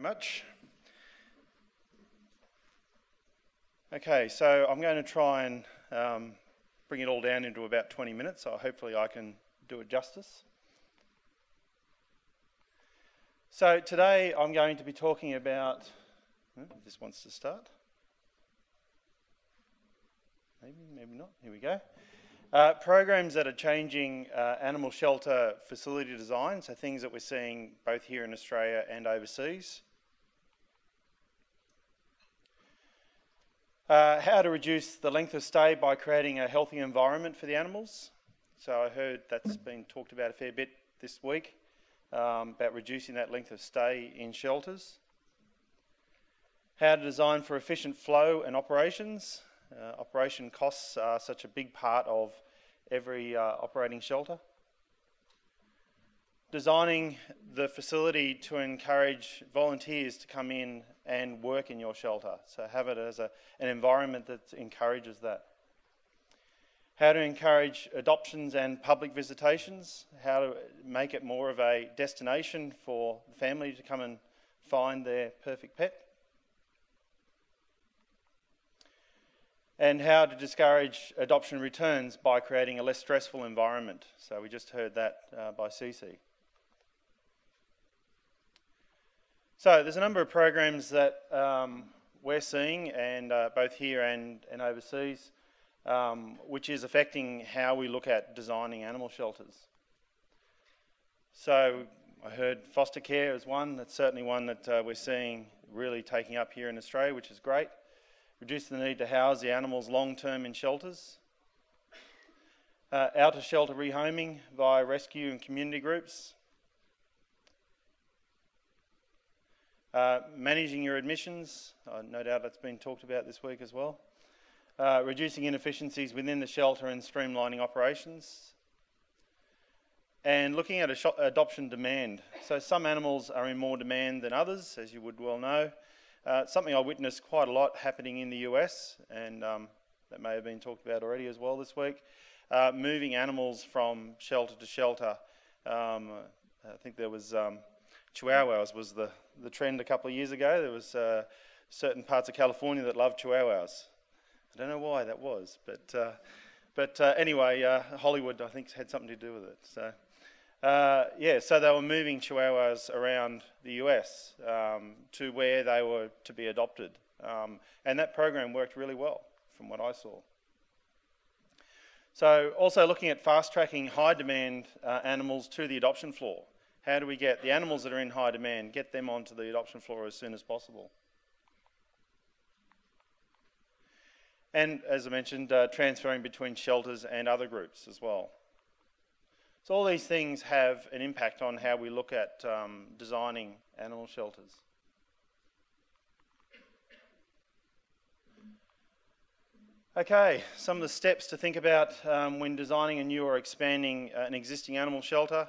very much. Okay, so I'm going to try and bring it all down into about 20 minutes, so hopefully I can do it justice. So today I'm going to be talking about, if this wants to start. Maybe, maybe not, here we go. Programs that are changing animal shelter facility design, so things that we're seeing both here in Australia and overseas. How to reduce the length of stay by creating a healthy environment for the animals. So I heard that's been talked about a fair bit this week, about reducing that length of stay in shelters. How to design for efficient flow and operations. Operation costs are such a big part of every operating shelter. Designing the facility to encourage volunteers to come in and work in your shelter. So have it as an environment that encourages that. How to encourage adoptions and public visitations. How to make it more of a destination for the family to come and find their perfect pet. And how to discourage adoption returns by creating a less stressful environment. So we just heard that by Cece. So there's a number of programs that we're seeing, and both here and overseas, which is affecting how we look at designing animal shelters. So I heard foster care is one. That's certainly one that we're seeing really taking up here in Australia, which is great. Reduce the need to house the animals long-term in shelters. Out-of-shelter rehoming via rescue and community groups. Managing your admissions, no doubt that's been talked about this week as well. Reducing inefficiencies within the shelter and streamlining operations. And looking at adoption demand. So some animals are in more demand than others, as you would well know. Something I witnessed quite a lot happening in the US, and that may have been talked about already as well this week. Moving animals from shelter to shelter. I think there was... Chihuahuas was the trend a couple of years ago. There was certain parts of California that loved Chihuahuas. I don't know why that was, but anyway, Hollywood, I think, had something to do with it. So yeah, so they were moving Chihuahuas around the US to where they were to be adopted, and that program worked really well from what I saw. So also looking at fast-tracking high-demand animals to the adoption floor. How do we get the animals that are in high demand, get them onto the adoption floor as soon as possible? And as I mentioned, transferring between shelters and other groups as well. So all these things have an impact on how we look at designing animal shelters. Okay, some of the steps to think about when designing a new or expanding an existing animal shelter.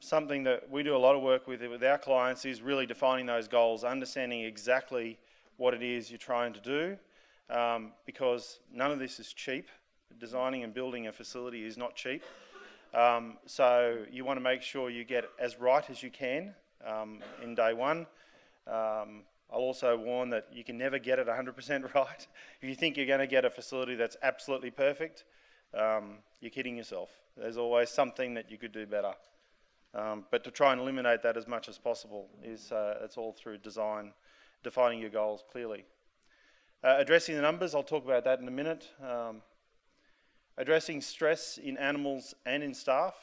Something that we do a lot of work with our clients is really defining those goals, understanding exactly what it is you're trying to do, because none of this is cheap. Designing and building a facility is not cheap. So you want to make sure you get as right as you can in day one. I'll also warn that you can never get it 100% right. If you think you're going to get a facility that's absolutely perfect, you're kidding yourself. There's always something that you could do better. But to try and eliminate that as much as possible is it's all through design, defining your goals clearly. Addressing the numbers, I'll talk about that in a minute. Addressing stress in animals and in staff.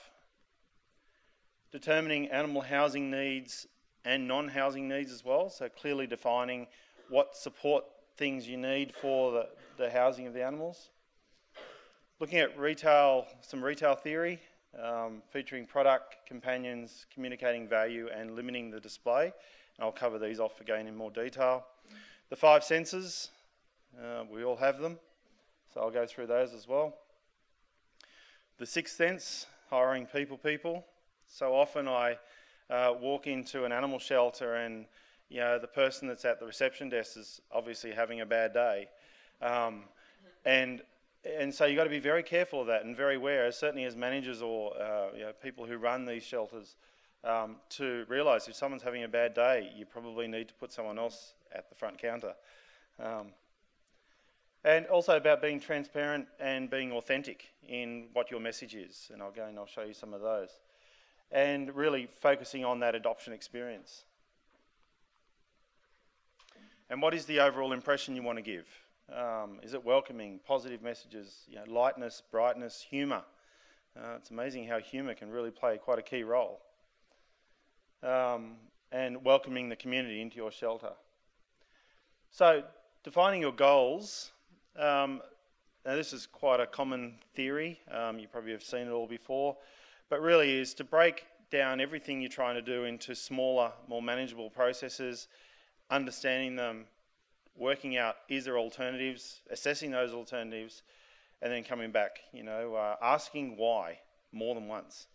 Determining animal housing needs and non-housing needs as well, so clearly defining what support things you need for the housing of the animals. Looking at retail, some retail theory, featuring product, companions, communicating value, and limiting the display. And I'll cover these off again in more detail. The five senses, we all have them, so I'll go through those as well. The sixth sense, hiring people. So often I walk into an animal shelter and, you know, the person that's at the reception desk is obviously having a bad day. And so you've got to be very careful of that and very aware, certainly as managers or you know, people who run these shelters, to realise if someone's having a bad day, you probably need to put someone else at the front counter. And also about being transparent and being authentic in what your message is. And again, I'll show you some of those. And really focusing on that adoption experience. And what is the overall impression you want to give? Is it welcoming, positive messages, lightness, brightness, humour? It's amazing how humour can really play quite a key role. And welcoming the community into your shelter. So defining your goals. Now this is quite a common theory, you probably have seen it all before, but really is to break down everything you're trying to do into smaller, more manageable processes, understanding them, working out is there alternatives, assessing those alternatives, and then coming back, asking why more than once.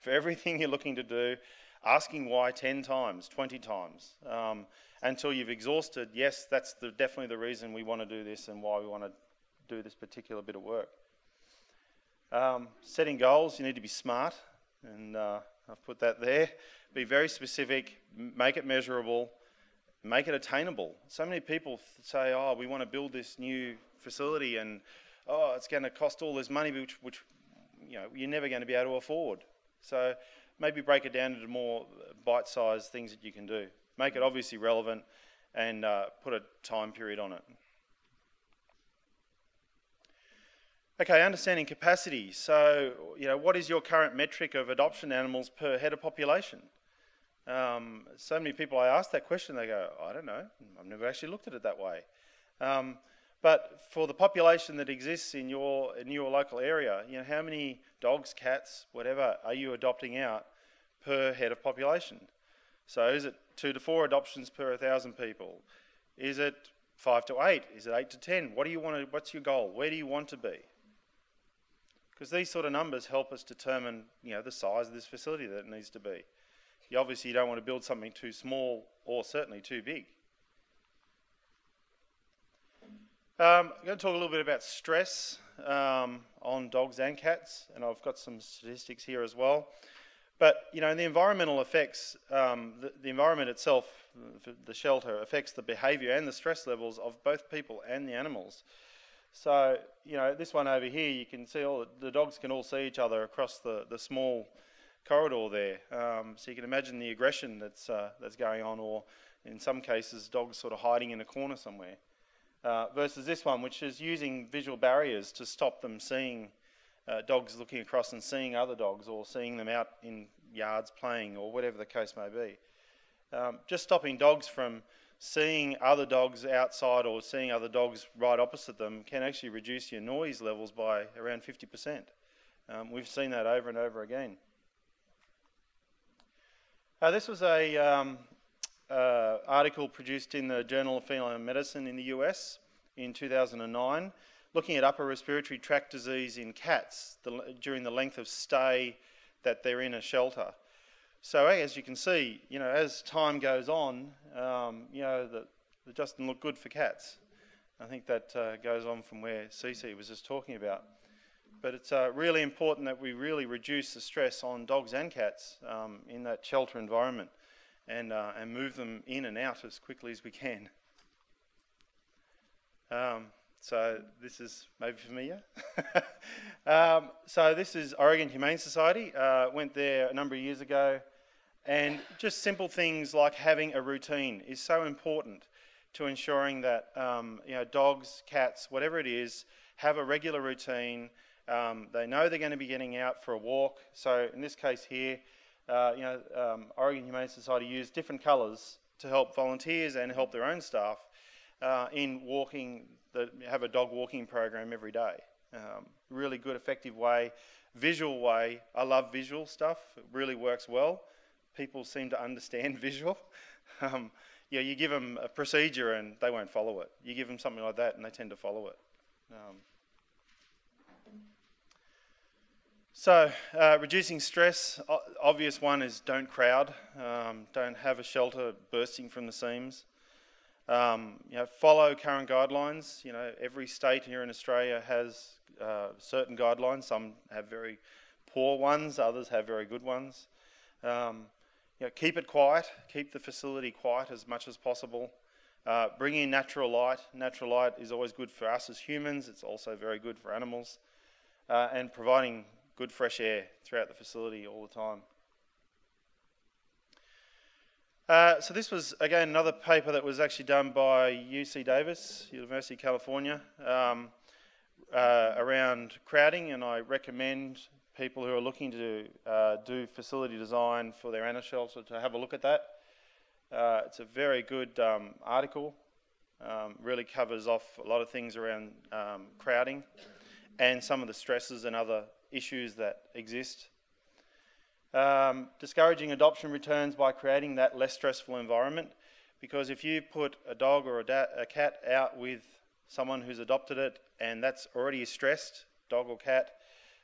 For everything you're looking to do, asking why 10 times, 20 times, until you've exhausted, yes, that's definitely the reason we want to do this and why we want to do this particular bit of work. Setting goals, you need to be smart, and I've put that there. Be very specific, make it measurable, make it attainable. So many people say, oh, we want to build this new facility and, oh, it's going to cost all this money, which you're never going to be able to afford. So maybe break it down into more bite-sized things that you can do. Make it obviously relevant and put a time period on it. Okay, understanding capacity. So, what is your current metric of adoption animals per head of population? So many people I ask that question, they go, I don't know, I've never actually looked at it that way. But for the population that exists in your local area, how many dogs, cats, whatever, are you adopting out per head of population? So is it 2 to 4 adoptions per 1,000 people? Is it 5 to 8? Is it 8 to 10? What do you want to, what's your goal? Where do you want to be? Because these sort of numbers help us determine, the size of this facility that it needs to be. You obviously don't want to build something too small or certainly too big. I'm going to talk a little bit about stress on dogs and cats, and I've got some statistics here as well. But, the environmental effects, the environment itself, the shelter, affects the behaviour and the stress levels of both people and the animals. So, this one over here, you can see all the dogs can all see each other across the small corridor there. So you can imagine the aggression that's going on, or in some cases, dogs sort of hiding in a corner somewhere. Versus this one, which is using visual barriers to stop them seeing dogs looking across and seeing other dogs, or seeing them out in yards playing, or whatever the case may be. Just stopping dogs from seeing other dogs outside or seeing other dogs right opposite them can actually reduce your noise levels by around 50%. We've seen that over and over again. This was a article produced in the Journal of Feline Medicine in the US in 2009. Looking at upper respiratory tract disease in cats during the length of stay that they're in a shelter. So as you can see, as time goes on, it doesn't look good for cats. I think that goes on from where Cece was just talking about. But it's really important that we really reduce the stress on dogs and cats in that shelter environment, and move them in and out as quickly as we can. So this is maybe familiar. So this is Oregon Humane Society. Went there a number of years ago, and just simple things like having a routine is so important to ensuring that dogs, cats, whatever it is, have a regular routine. They know they're going to be getting out for a walk. So in this case here, Oregon Humane Society used different colours to help volunteers and help their own staff in walking. Have a dog walking program every day. Really good, effective way, visual way. I love visual stuff. It really works well. People seem to understand visual. You give them a procedure and they won't follow it. You give them something like that and they tend to follow it. So reducing stress, obvious one is don't crowd. Don't have a shelter bursting from the seams. Follow current guidelines. Every state here in Australia has certain guidelines. Some have very poor ones, others have very good ones. You know, keep it quiet, keep the facility quiet as much as possible. Bring in natural light. Natural light is always good for us as humans. It's also very good for animals. And providing good fresh air throughout the facility all the time. So this was, again, another paper that was actually done by UC Davis, University of California, around crowding, and I recommend people who are looking to do facility design for their animal shelter to have a look at that. It's a very good article, really covers off a lot of things around crowding and some of the stresses and other issues that exist. Discouraging adoption returns by creating that less stressful environment, because if you put a dog or a cat out with someone who's adopted it and that's already stressed, dog or cat,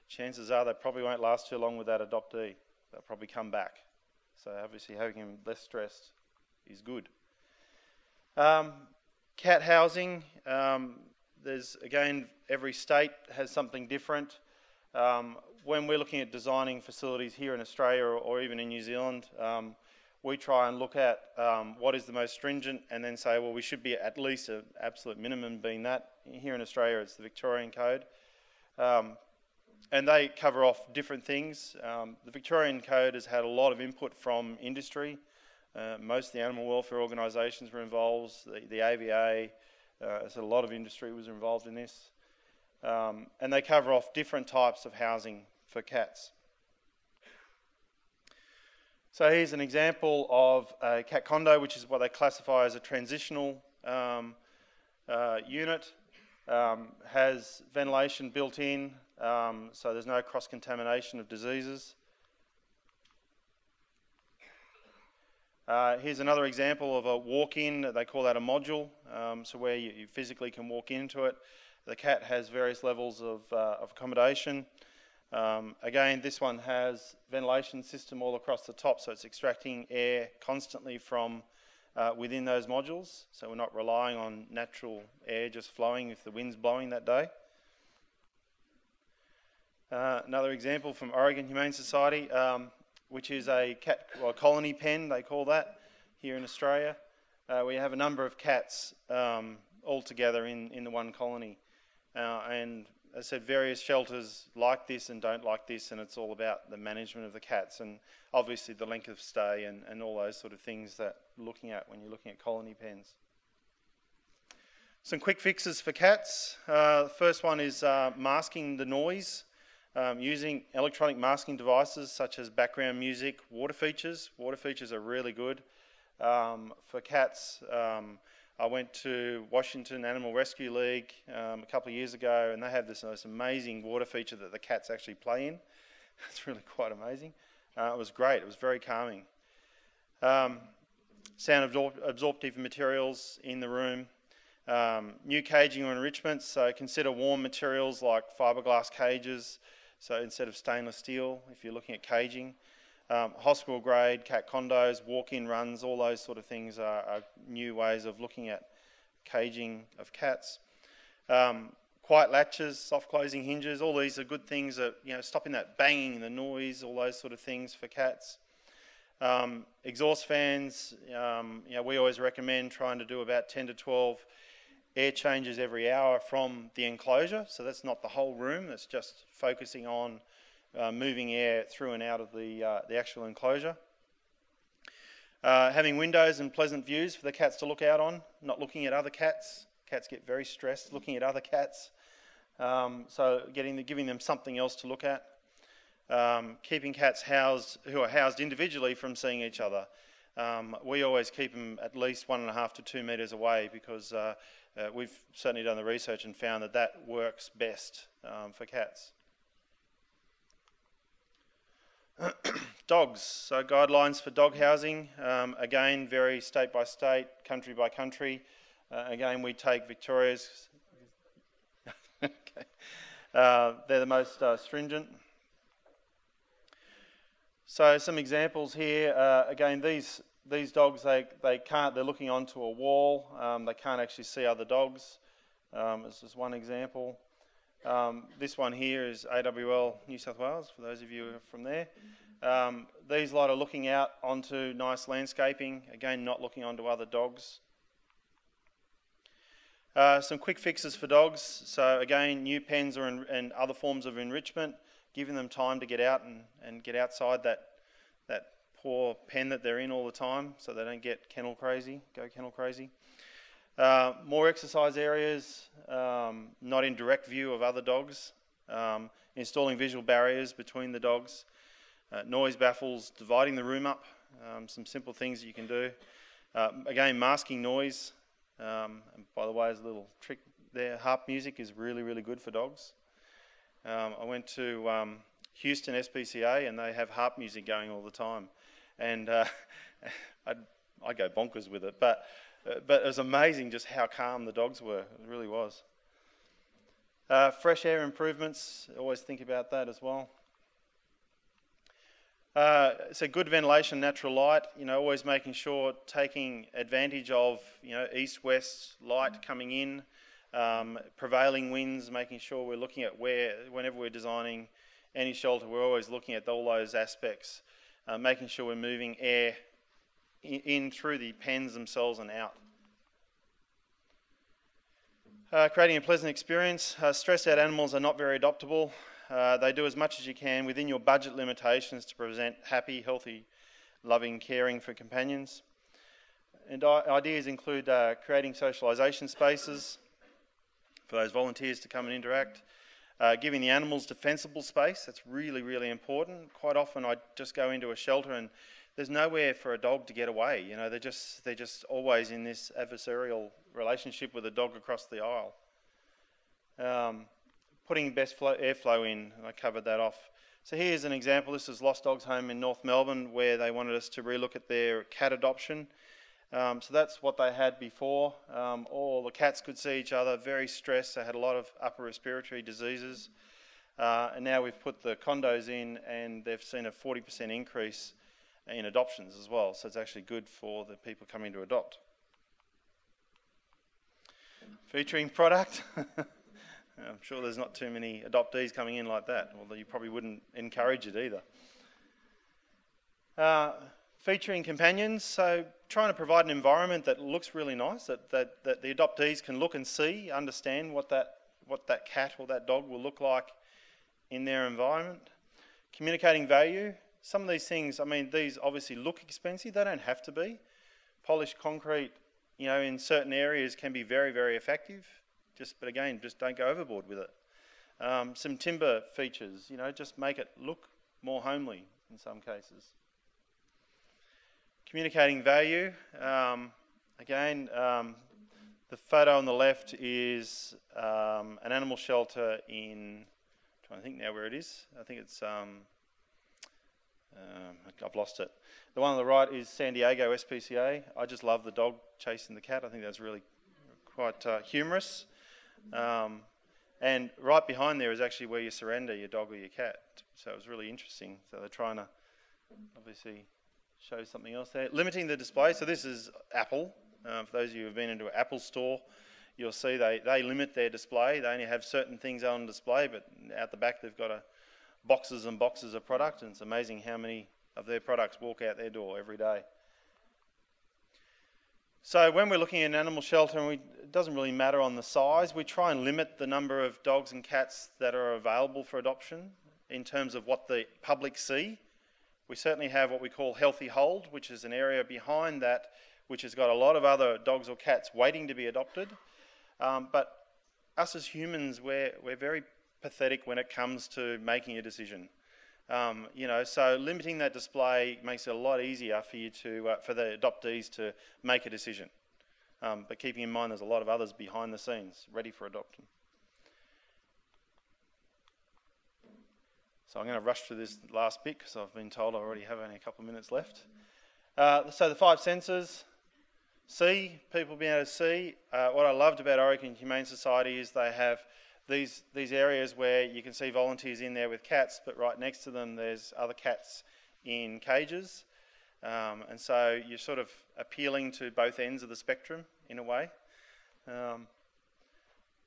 chances are they probably won't last too long with that adoptee. They'll probably come back. So obviously having him less stressed is good. Cat housing, there's, again, every state has something different. When we're looking at designing facilities here in Australia or even in New Zealand, we try and look at what is the most stringent and then say, well, we should be at least an absolute minimum being that. Here in Australia, it's the Victorian Code. And they cover off different things. The Victorian Code has had a lot of input from industry. Most of the animal welfare organisations were involved, the AVA, so a lot of industry was involved in this. And they cover off different types of housing for cats. So here's an example of a cat condo, which is what they classify as a transitional unit. Has ventilation built in, so there's no cross-contamination of diseases. Here's another example of a walk-in. They call that a module, so where you physically can walk into it. The cat has various levels of accommodation. Again, this one has ventilation system all across the top, so it's extracting air constantly from within those modules. So we're not relying on natural air just flowing if the wind's blowing that day. Another example from Oregon Humane Society, which is a cat or colony pen, they call that, here in Australia. We have a number of cats all together in the one colony. And as I said, various shelters like this and don't like this, and it's all about the management of the cats and obviously the length of stay and all those sort of things that you're looking at when you're looking at colony pens. Some quick fixes for cats. The first one is masking the noise, using electronic masking devices such as background music, water features. Water features are really good for cats. I went to Washington Animal Rescue League a couple of years ago, and they have this amazing water feature that the cats actually play in. It's really quite amazing. It was great. It was very calming. Sound absorptive materials in the room. New caging or enrichments, so consider warm materials like fiberglass cages, so instead of stainless steel if you're looking at caging. Hospital grade, cat condos, walk-in runs, all those sort of things are new ways of looking at caging of cats. Quiet latches, soft closing hinges, all these are good things that, you know, stopping that banging, the noise, all those sort of things for cats. Exhaust fans, you know, we always recommend trying to do about 10 to 12 air changes every hour from the enclosure, so that's not the whole room, that's just focusing on moving air through and out of the actual enclosure. Having windows and pleasant views for the cats to look out on, not looking at other cats. Cats get very stressed looking at other cats. So giving them something else to look at. Keeping cats who are housed individually from seeing each other. We always keep them at least 1.5 to 2 metres away, because we've certainly done the research and found that that works best for cats. Dogs, so guidelines for dog housing, again vary state by state, country by country. Again, we take Victoria's, okay. They're the most stringent. So some examples here, again these dogs, they're looking onto a wall, they can't actually see other dogs. This is one example. This one here is AWL New South Wales, for those of you who are from there. These lot are looking out onto nice landscaping, again not looking onto other dogs. Some quick fixes for dogs. So again, new pens or and other forms of enrichment, giving them time to get out and get outside that poor pen that they're in all the time, so they don't get kennel crazy, go kennel crazy. More exercise areas, not in direct view of other dogs, installing visual barriers between the dogs, noise baffles, dividing the room up, some simple things that you can do. Again, masking noise, and by the way, as a little trick there, harp music is really, really good for dogs. I went to Houston SPCA and they have harp music going all the time, and I go bonkers with it, but it was amazing just how calm the dogs were. It really was. Fresh air improvements, always think about that as well. So good ventilation, natural light, you know, always making sure, taking advantage of, you know, east-west light coming in, prevailing winds, making sure we're looking at whenever we're designing any shelter, we're always looking at all those aspects, making sure we're moving air in through the pens themselves and out. Creating a pleasant experience. Stressed out animals are not very adoptable. They do as much as you can within your budget limitations to present happy, healthy, loving, caring for companions. And ideas include creating socialisation spaces for those volunteers to come and interact, giving the animals defensible space. That's really, really important. Quite often I just go into a shelter and there's nowhere for a dog to get away. You know, they're just always in this adversarial relationship with a dog across the aisle. Putting best airflow in, and I covered that off. So here's an example. This is Lost Dogs Home in North Melbourne, where they wanted us to relook at their cat adoption. So that's what they had before. All the cats could see each other, very stressed. They had a lot of upper respiratory diseases. And now we've put the condos in and they've seen a 40% increase in adoptions as well, so it's actually good for the people coming to adopt. Featuring product. I'm sure there's not too many adoptees coming in like that, although you probably wouldn't encourage it either. Featuring companions, so trying to provide an environment that looks really nice, that the adoptees can look and see, understand what that cat or that dog will look like in their environment. Communicating value. Some of these things, I mean, these obviously look expensive. They don't have to be. Polished concrete, you know, in certain areas can be very, very effective. But again, just don't go overboard with it. Some timber features, you know, just make it look more homely in some cases. Communicating value. Again, the photo on the left is an animal shelter in, I'm trying to think now where it is. I think it's... I've lost it. The one on the right is San Diego SPCA. I just love the dog chasing the cat. I think that's really quite humorous. And right behind there is actually where you surrender your dog or your cat. So it was really interesting. So they're trying to obviously show something else there. Limiting the display. So this is Apple. For those of you who have been into an Apple store, you'll see they limit their display. They only have certain things on display, but out the back they've got a boxes and boxes of product, and it's amazing how many of their products walk out their door every day. So when we're looking at an animal shelter, and it doesn't really matter on the size, we try and limit the number of dogs and cats that are available for adoption in terms of what the public see. We certainly have what we call healthy hold, which is an area behind that which has got a lot of other dogs or cats waiting to be adopted. But us as humans, we're very pathetic when it comes to making a decision, you know. So limiting that display makes it a lot easier for you to, for the adoptees to make a decision. But keeping in mind, there's a lot of others behind the scenes ready for adoption. So I'm going to rush through this last bit because I've been told I already have only a couple of minutes left. So the 5 senses. See, people being able to see. What I loved about Oregon Humane Society is they have these areas where you can see volunteers in there with cats, but right next to them there's other cats in cages. And so you're sort of appealing to both ends of the spectrum in a way.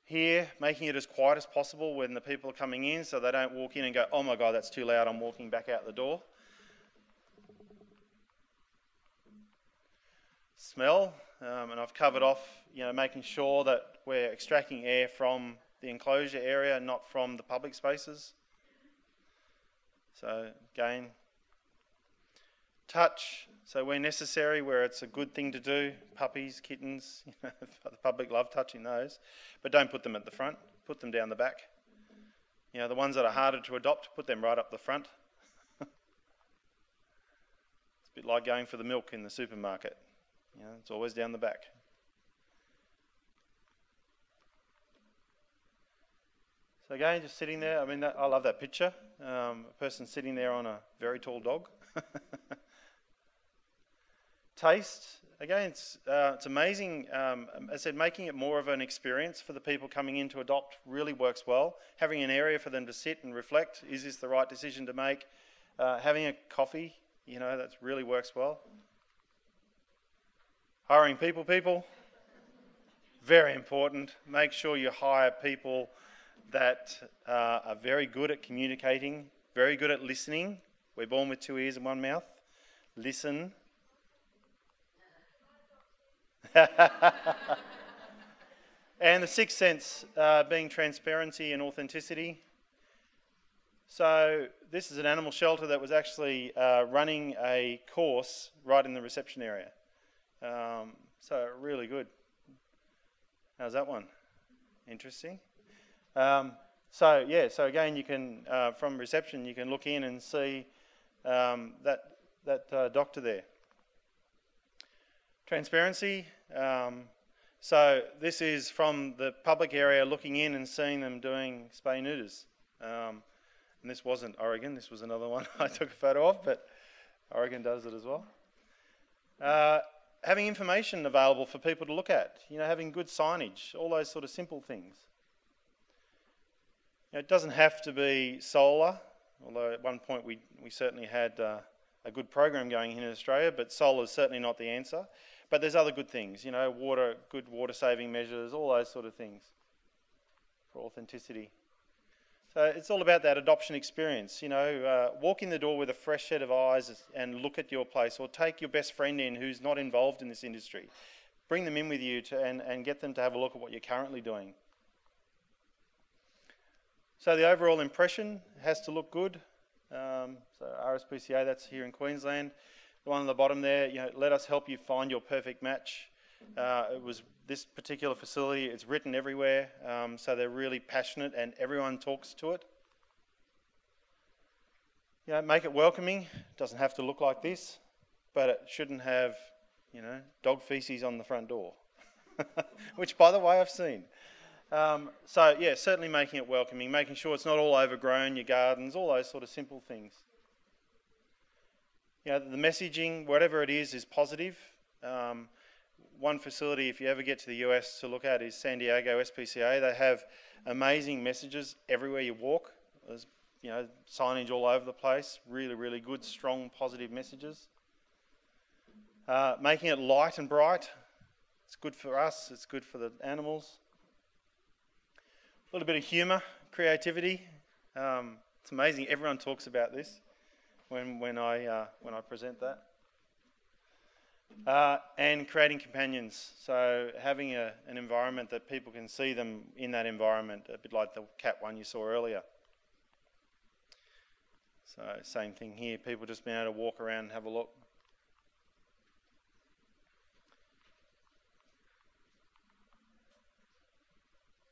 Here, making it as quiet as possible when the people are coming in so they don't walk in and go, oh my God, that's too loud, I'm walking back out the door. smell, and I've covered off, you know, making sure that we're extracting air from the enclosure area, not from the public spaces. So again, touch, so where necessary, where it's a good thing to do, puppies, kittens, you know, the public love touching those, but don't put them at the front, put them down the back. You know, the ones that are harder to adopt, put them right up the front. It's a bit like going for the milk in the supermarket. You know, it's always down the back. So again, just sitting there, I mean, that, I love that picture. A person sitting there on a very tall dog. Taste, again, it's amazing. As I said, making it more of an experience for the people coming in to adopt really works well. Having an area for them to sit and reflect, is this the right decision to make? Having a coffee, you know, that really works well. Hiring people, very important. Make sure you hire people that are very good at communicating, very good at listening. We're born with 2 ears and 1 mouth. Listen. And the 6th sense being transparency and authenticity. So this is an animal shelter that was actually running a course right in the reception area. So really good. How's that one? Interesting. So yeah, so again, you can from reception you can look in and see that doctor there. Transparency. So this is from the public area looking in and seeing them doing spay neuters. And this wasn't Oregon. This was another one I took a photo of, but Oregon does it as well. Having information available for people to look at. You know, having good signage. All those sort of simple things. It doesn't have to be solar, although at one point we certainly had a good program going here in Australia, but solar is certainly not the answer. But there's other good things, you know, water, good water saving measures, all those sort of things for authenticity. So it's all about that adoption experience, you know, walk in the door with a fresh set of eyes and look at your place, or take your best friend in who's not involved in this industry. Bring them in with you to, and get them to have a look at what you're currently doing. So the overall impression has to look good. So RSPCA, that's here in Queensland. The one on the bottom there, you know, let us help you find your perfect match. It was this particular facility, it's written everywhere, so they're really passionate and everyone talks to it. You know, make it welcoming. It doesn't have to look like this, but it shouldn't have, you know, dog feces on the front door, which by the way I've seen. So yeah, certainly making it welcoming, making sure it's not all overgrown, your gardens, all those sort of simple things. You know, the messaging, whatever it is positive. One facility, if you ever get to the US to look at, is San Diego SPCA. They have amazing messages everywhere you walk. There's, you know, signage all over the place, really, really good, strong, positive messages. Making it light and bright. It's good for us, it's good for the animals. A little bit of humour, creativity. It's amazing. Everyone talks about this when I present that. And creating companions. So having an environment that people can see them in that environment, a bit like the cat one you saw earlier. So same thing here. People just being able to walk around and have a look.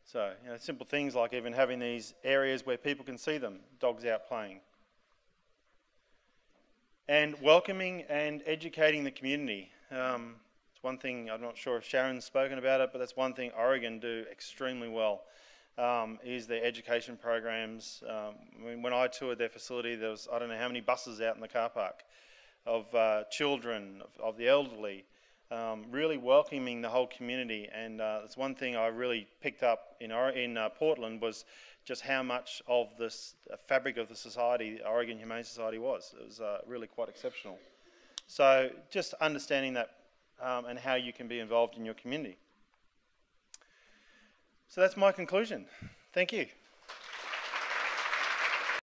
So, you know, simple things like even having these areas where people can see them, dogs out playing. And welcoming and educating the community. It's one thing, I'm not sure if Sharon's spoken about it, but that's one thing Oregon do extremely well, is their education programs. I mean, when I toured their facility, there was, I don't know how many buses out in the car park of children, of the elderly. Really welcoming the whole community, and that's one thing I really picked up in Portland, was just how much of this fabric of the society, the Oregon Humane Society was. It was really quite exceptional. So just understanding that and how you can be involved in your community. So that's my conclusion. Thank you.